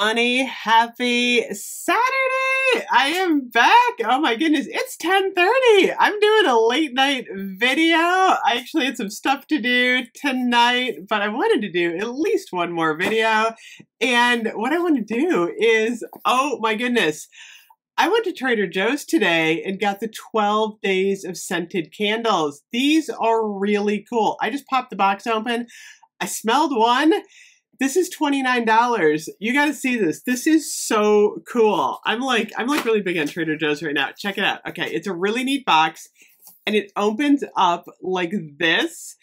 Funny, happy Saturday! I am back! Oh my goodness, it's 10:30! I'm doing a late night video. I actually had some stuff to do tonight, but I wanted to do at least one more video. And what I want to do is, oh my goodness, I went to Trader Joe's today and got the 12 days of scented candles. These are really cool. I just popped the box open. I smelled one. This is $29. You got to see this. This is so cool. I'm like really big on Trader Joe's right now. Check it out. Okay. It's a really neat box and it opens up like this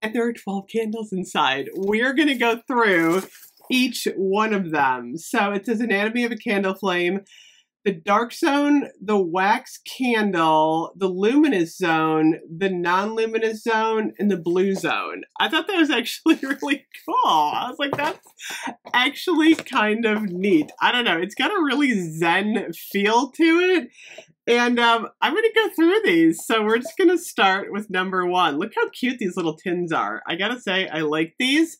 and there are 12 candles inside. We're going to go through each one of them. So it says Anatomy of a Candle Flame, the Dark Zone, the Wax Candle, the Luminous Zone, the Non-Luminous Zone, and the Blue Zone. I thought that was actually really cool. I was like, that's actually kind of neat. I don't know. It's got a really zen feel to it. And I'm going to go through these. So we're just going to start with number one. Look how cute these little tins are. I got to say, I like these.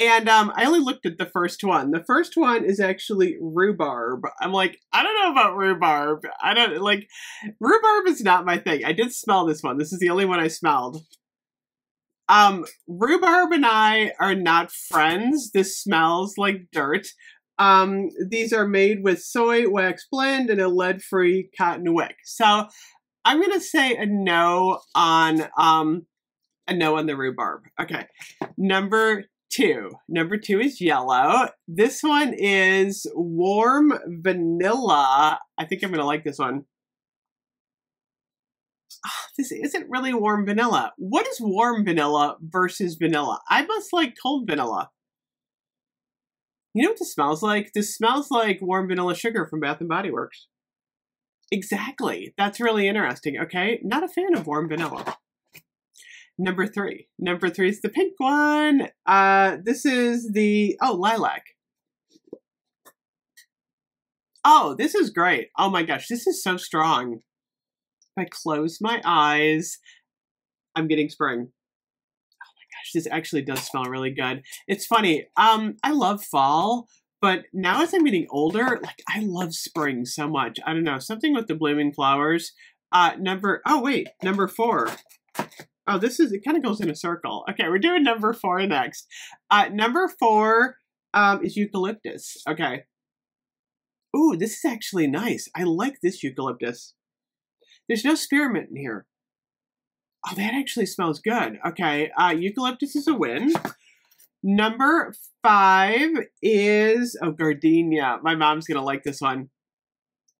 And I only looked at the first one. The first one is actually rhubarb. I'm like, I don't know about rhubarb. Rhubarb is not my thing. I did smell this one. This is the only one I smelled. Rhubarb and I are not friends. This smells like dirt. These are made with soy wax blend and a lead-free cotton wick. So I'm going to say a no on the rhubarb. Okay. Number two is yellow. This one is warm vanilla. I think I'm going to like this one. Oh, this isn't really warm vanilla. What is warm vanilla versus vanilla? I must like cold vanilla. You know what this smells like? This smells like warm vanilla sugar from Bath and Body Works. Exactly. That's really interesting. Okay. Not a fan of warm vanilla. Number three is the pink one. This is the, oh, lilac. Oh, this is great. Oh my gosh, this is so strong. If I close my eyes, I'm getting spring. Oh my gosh, this actually does smell really good. It's funny. I love fall, but now as I'm getting older, like I love spring so much. I don't know, something with the blooming flowers. Number four. Oh, this is, it kind of goes in a circle. Okay, we're doing number four next. Number four is eucalyptus. Okay. Ooh, this is actually nice. I like this eucalyptus. There's no spearmint in here. Oh, that actually smells good. Okay, eucalyptus is a win. Number five is, oh, gardenia. My mom's going to like this one.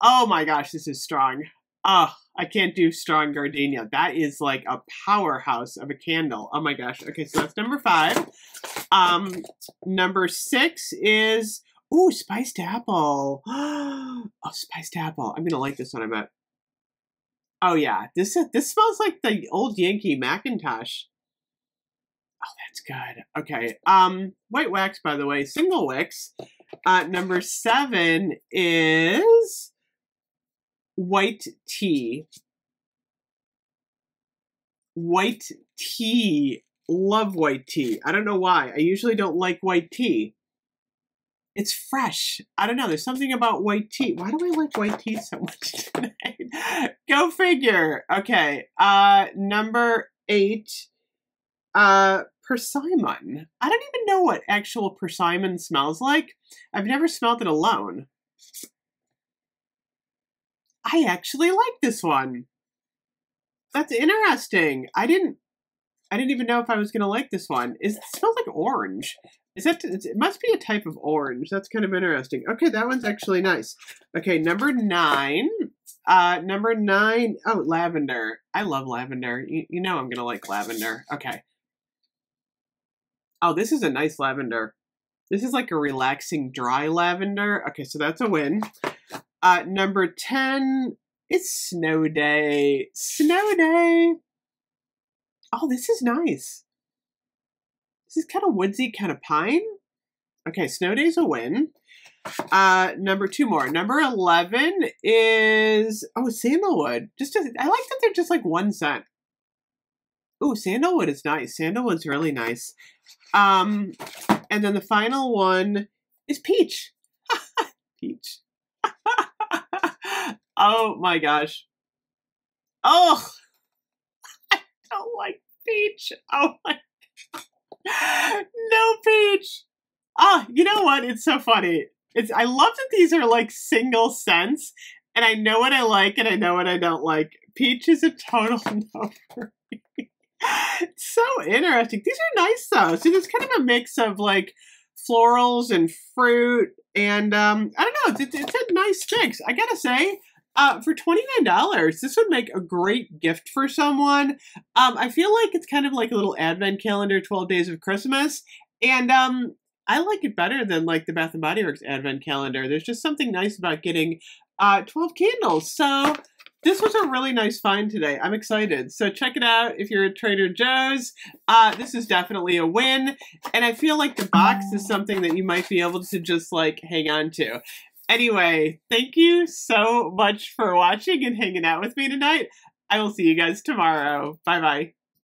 Oh my gosh, this is strong. Oh, I can't do strong gardenia. That is like a powerhouse of a candle. Oh my gosh. Okay, so that's number five. Number six is, ooh, spiced apple. Oh, spiced apple. I'm going to like this one, I bet. Oh yeah, this smells like the old Yankee Macintosh. Oh, that's good. Okay. White wax, by the way, single wicks. Number seven is white tea. Love white tea. I don't know why. I usually don't like white tea. It's fresh. I don't know. There's something about white tea. Why do I like white tea so much tonight? Go figure. Okay. Number eight, persimmon. I don't even know what actual persimmon smells like. I've never smelled it alone. I actually like this one. That's interesting. I didn't even know if I was going to like this one. It smells like orange. Is that, it must be a type of orange. That's kind of interesting. Okay, that one's actually nice. Okay, number nine, oh, lavender. I love lavender. You know I'm going to like lavender. Okay. Oh, this is a nice lavender. This is like a relaxing dry lavender. Okay, so that's a win. Number 10 is snow day. Snow day. Oh, this is nice. This is kind of woodsy, kind of pine. Okay, snow day's a win. Number 11 is, oh, sandalwood. I like that they're just like 1 cent. Oh, sandalwood is nice. Sandalwood's really nice. And then the final one is peach. peach. Oh my gosh. Oh, I don't like peach. Oh my God. No peach. Oh, you know what? It's so funny. I love that these are like single scents, and I know what I like and I know what I don't like. Peach is a total no for me. So interesting. These are nice though. So there's kind of a mix of like florals and fruit, and I don't know, it's a nice mix. I gotta say, for $29, this would make a great gift for someone. I feel like it's kind of like a little advent calendar, 12 days of Christmas, and I like it better than like the Bath and Body Works advent calendar. There's just something nice about getting 12 candles. So this was a really nice find today. I'm excited. So check it out if you're at Trader Joe's. This is definitely a win. And I feel like the box is something that you might be able to just like hang on to. Anyway, thank you so much for watching and hanging out with me tonight. I will see you guys tomorrow. Bye-bye.